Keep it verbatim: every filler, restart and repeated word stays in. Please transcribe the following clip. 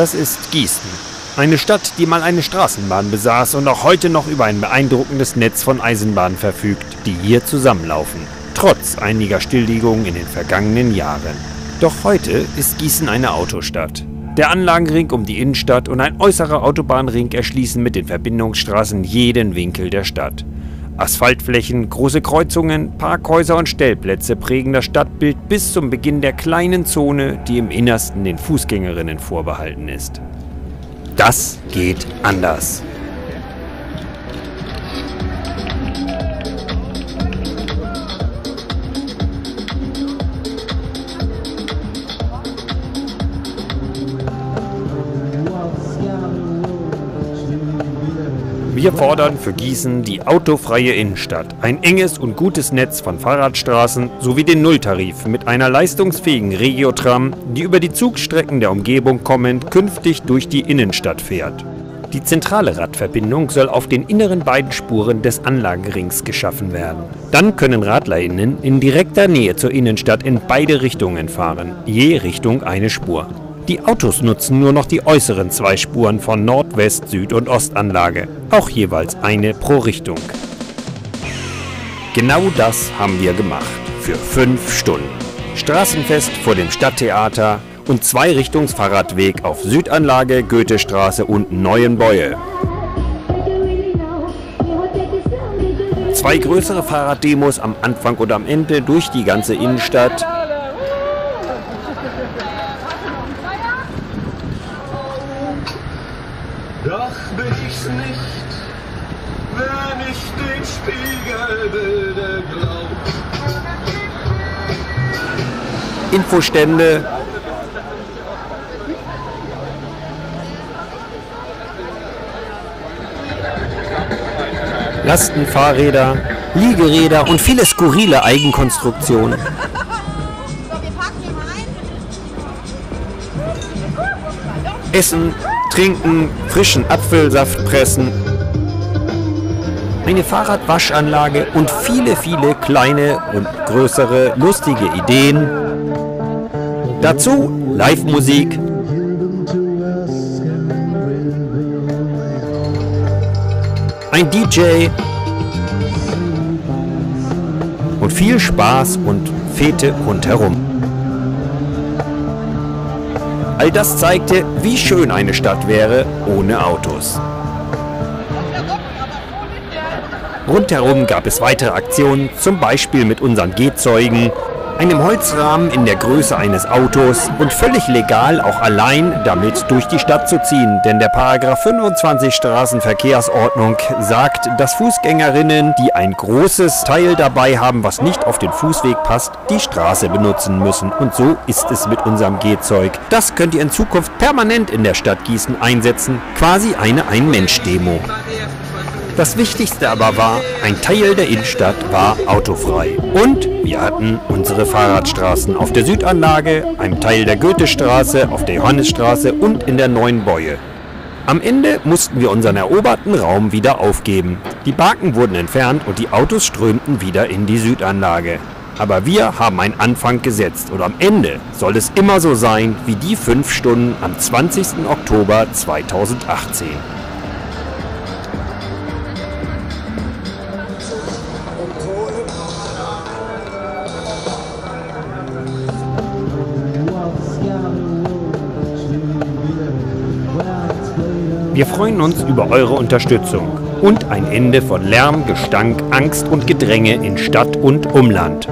Das ist Gießen. Eine Stadt, die mal eine Straßenbahn besaß und auch heute noch über ein beeindruckendes Netz von Eisenbahnen verfügt, die hier zusammenlaufen, trotz einiger Stilllegungen in den vergangenen Jahren. Doch heute ist Gießen eine Autostadt. Der Anlagenring um die Innenstadt und ein äußerer Autobahnring erschließen mit den Verbindungsstraßen jeden Winkel der Stadt. Asphaltflächen, große Kreuzungen, Parkhäuser und Stellplätze prägen das Stadtbild bis zum Beginn der kleinen Zone, die im Innersten den Fußgängerinnen vorbehalten ist. Das geht anders. Wir fordern für Gießen die autofreie Innenstadt, ein enges und gutes Netz von Fahrradstraßen sowie den Nulltarif mit einer leistungsfähigen Regiotram, die über die Zugstrecken der Umgebung kommend künftig durch die Innenstadt fährt. Die zentrale Radverbindung soll auf den inneren beiden Spuren des Anlagenrings geschaffen werden. Dann können RadlerInnen in direkter Nähe zur Innenstadt in beide Richtungen fahren, je Richtung eine Spur. Die Autos nutzen nur noch die äußeren zwei Spuren von Nord-, West-, Süd- und Ostanlage, auch jeweils eine pro Richtung. Genau das haben wir gemacht, für fünf Stunden. Straßenfest vor dem Stadttheater und Zweirichtungsfahrradweg auf Südanlage, Goethestraße und Neuenbäue. Zwei größere Fahrraddemos am Anfang und am Ende durch die ganze Innenstadt. Doch bin ich's nicht, wenn ich den Spiegelbildern glaub. Infostände, Lastenfahrräder, Liegeräder und viele skurrile Eigenkonstruktionen. Essen, trinken, frischen Apfelsaft pressen, eine Fahrradwaschanlage und viele, viele kleine und größere lustige Ideen. Dazu Live-Musik. Ein D J. Und viel Spaß und Fete rundherum. All das zeigte, wie schön eine Stadt wäre ohne Autos. Rundherum gab es weitere Aktionen, zum Beispiel mit unseren Gehzeugen, einem Holzrahmen in der Größe eines Autos und völlig legal auch allein damit durch die Stadt zu ziehen. Denn der Paragraph fünfundzwanzig Straßenverkehrsordnung sagt, dass Fußgängerinnen, die ein großes Teil dabei haben, was nicht auf den Fußweg passt, die Straße benutzen müssen. Und so ist es mit unserem Gehzeug. Das könnt ihr in Zukunft permanent in der Stadt Gießen einsetzen. Quasi eine Ein-Mensch-Demo. Das Wichtigste aber war, ein Teil der Innenstadt war autofrei. Und wir hatten unsere Fahrradstraßen auf der Südanlage, einem Teil der Goethestraße, auf der Johannisstraße und in der Neuenbäue. Am Ende mussten wir unseren eroberten Raum wieder aufgeben. Die Barken wurden entfernt und die Autos strömten wieder in die Südanlage. Aber wir haben einen Anfang gesetzt und am Ende soll es immer so sein wie die fünf Stunden am zwanzigsten Oktober zweitausendachtzehn. Wir freuen uns über eure Unterstützung und ein Ende von Lärm, Gestank, Angst und Gedränge in Stadt und Umland.